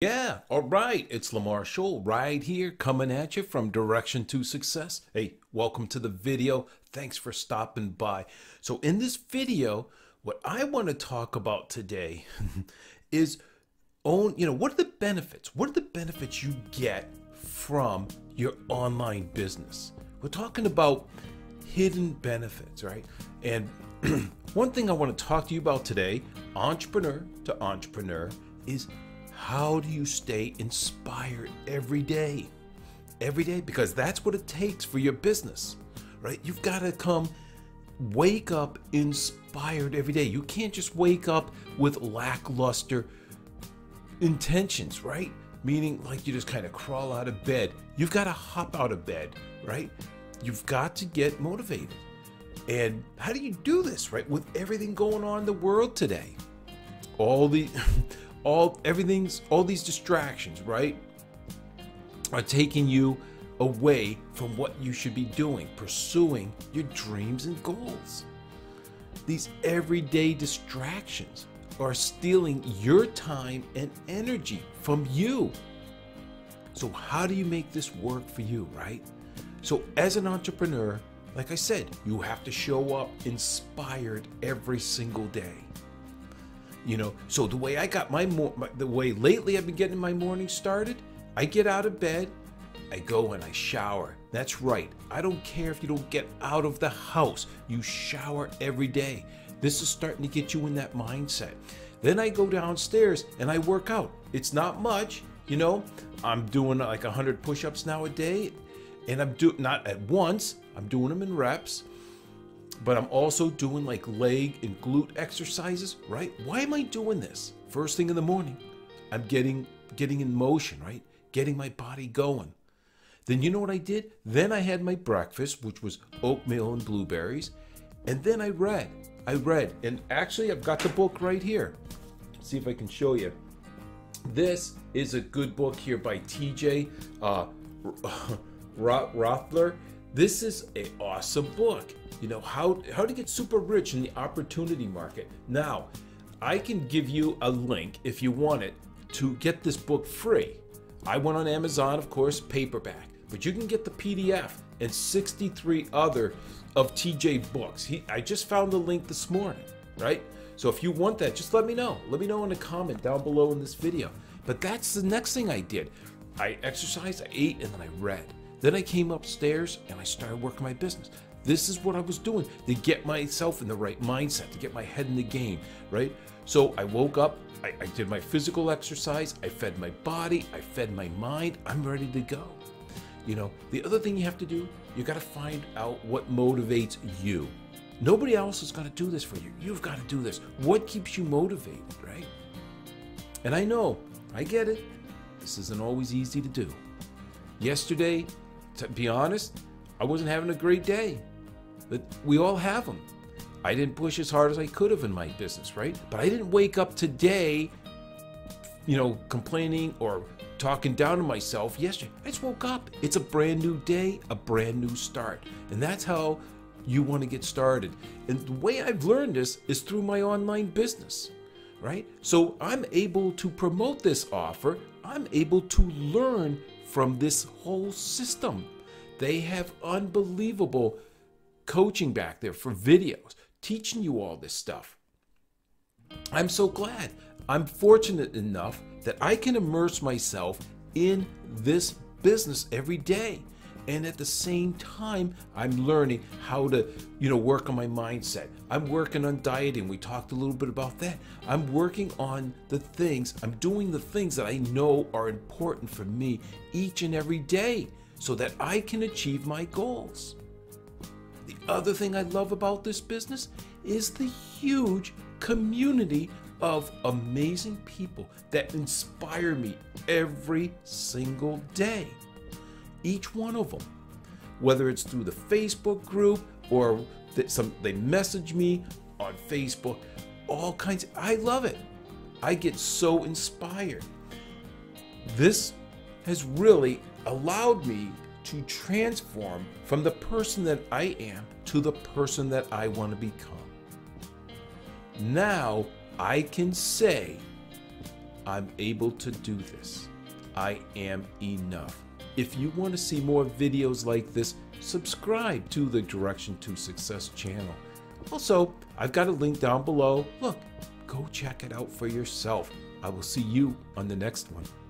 Yeah, all right. It's Lamar Scholl right here coming at you from Direction to Success. Hey, welcome to the video. Thanks for stopping by. So in this video, what I want to talk about today is what are the benefits? What are the benefits you get from your online business? We're talking about hidden benefits, right? And one thing I want to talk to you about today, entrepreneur to entrepreneur, is how do you stay inspired every day? Every day, because that's what it takes for your business, right? You've got to wake up inspired every day. You can't just wake up with lackluster intentions, right? Meaning like you just kind of crawl out of bed. You've got to hop out of bed, right? You've got to get motivated. And how do you do this, right? With everything going on in the world today, all these distractions, right, are taking you away from what you should be doing, pursuing your dreams and goals. These everyday distractions are stealing your time and energy from you. So how do you make this work for you, right? So as an entrepreneur, like I said, you have to show up inspired every single day. You know, so the way I got the way lately I've been getting my morning started, I get out of bed, I go and I shower. That's right. I don't care if you don't get out of the house. You shower every day. This is starting to get you in that mindset. Then I go downstairs and I work out. It's not much, you know. I'm doing like 100 push-ups now a day, and I'm doing not at once. I'm doing them in reps. But I'm also doing like leg and glute exercises, right? Why am I doing this? First thing in the morning, I'm getting in motion, right? Getting my body going. Then you know what I did? Then I had my breakfast, which was oatmeal and blueberries. And then I read. And actually, I've got the book right here. Let's see if I can show you. This is a good book here by TJ Rothler. This is an awesome book. You know, how to get super rich in the opportunity market. Now, I can give you a link if you want it to get this book free. I went on Amazon, of course, paperback, but you can get the PDF and 63 other of TJ books. I just found the link this morning, right? So if you want that, just let me know. Let me know in a comment down below in this video. But that's the next thing I did. I exercised, I ate, and then I read. Then I came upstairs and I started working my business. This is what I was doing to get myself in the right mindset, to get my head in the game, right? So I woke up, I did my physical exercise, I fed my body, I fed my mind, I'm ready to go. You know, the other thing you have to do, you gotta find out what motivates you. Nobody else is gonna do this for you. You've gotta do this. What keeps you motivated, right? And I know, I get it. This isn't always easy to do. Yesterday, to be honest, I wasn't having a great day, but we all have them. I didn't push as hard as I could have in my business, right? But I didn't wake up today, you know, complaining or talking down to myself yesterday. I just woke up. It's a brand new day, a brand new start. And that's how you want to get started. And the way I've learned this is through my online business, right? So I'm able to promote this offer. I'm able to learn from this whole system. They have unbelievable coaching back there for videos, teaching you all this stuff. I'm so glad. I'm fortunate enough that I can immerse myself in this business every day. And at the same time, I'm learning how to, you know, work on my mindset. I'm working on dieting. We talked a little bit about that. I'm working on the things. I'm doing the things that I know are important for me each and every day, so that I can achieve my goals. The other thing I love about this business is the huge community of amazing people that inspire me every single day. Each one of them, whether it's through the Facebook group or they message me on Facebook, all kinds. I love it. I get so inspired. This has really allowed me to transform from the person that I am to the person that I want to become. Now I can say I'm able to do this. I am enough. If you want to see more videos like this, subscribe to the Direction to Success channel. Also, I've got a link down below. Look, go check it out for yourself. I will see you on the next one.